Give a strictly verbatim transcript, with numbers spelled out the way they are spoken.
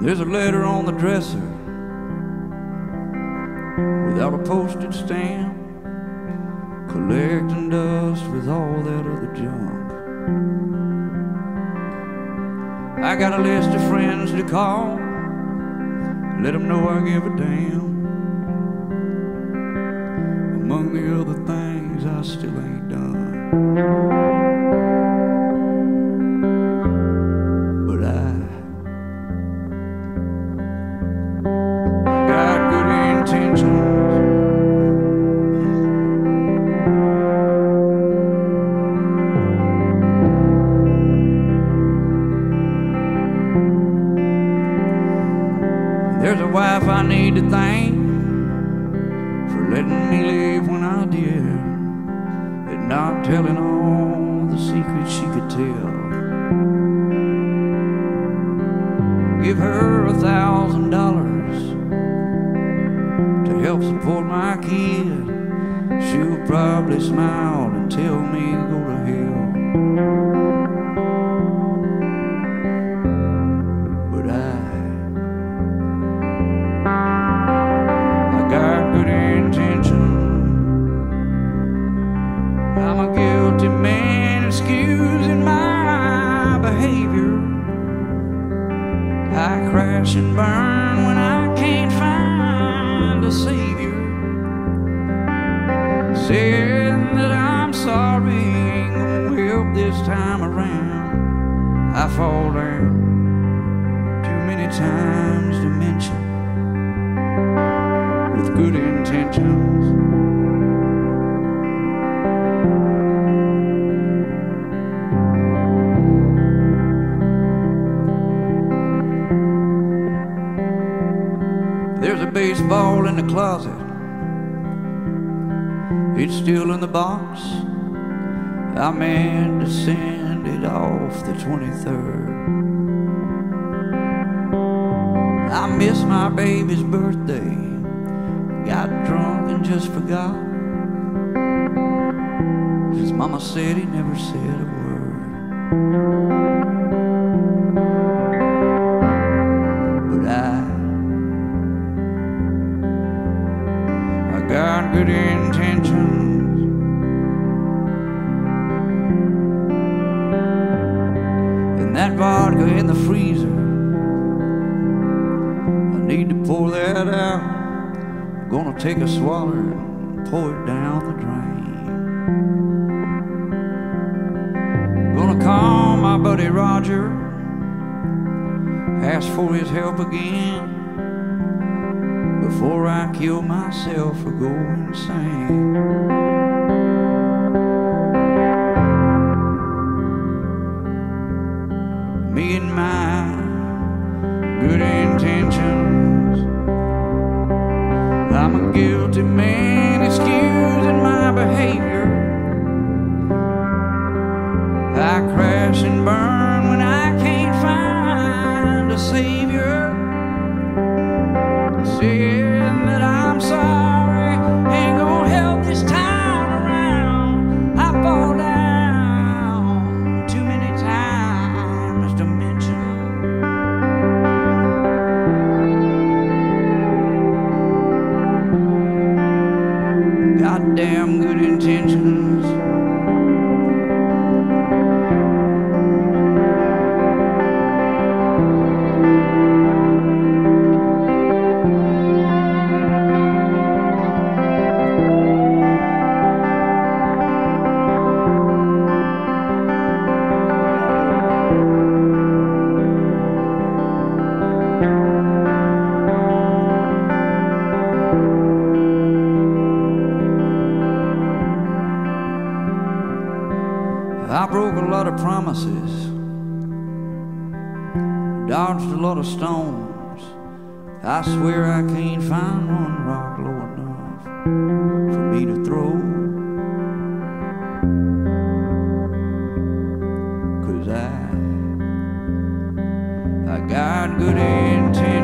There's a letter on the dresser without a postage stamp, collecting dust with all that other junk. I got a list of friends to call, let them know I give a damn. Among the other things I still ain't done, I need to thank for letting me live when I did, and not telling all the secrets she could tell. Give her a thousand dollars to help support my kid. She'll probably smile and tell me go to hell. I'm a guilty man, excusing my behavior. I crash and burn when I can't find a savior. Saying that I'm sorry ain't gonna help this time around. I fall down too many times to mention, with good intentions. There's a baseball in the closet, it's still in the box. I meant to send it off the twenty-third. I missed my baby's birthday, got drunk and just forgot. His mama said he never said a word. Got good intentions. And that vodka in the freezer, I need to pour that out. I'm gonna take a swallow and pour it down the drain. I'm gonna call my buddy Roger, ask for his help again, before I kill myself or go insane. Me and my good intentions. I'm a guilty man, excusing my behavior. I crash and burn when I can't find a savior. Saying that I'm sorry ain't gonna help this time around. I fall down too many times to mention. Goddamn good intentions. I broke a lot of promises, dodged a lot of stones. I swear I can't find one rock low enough for me to throw. I got good intent.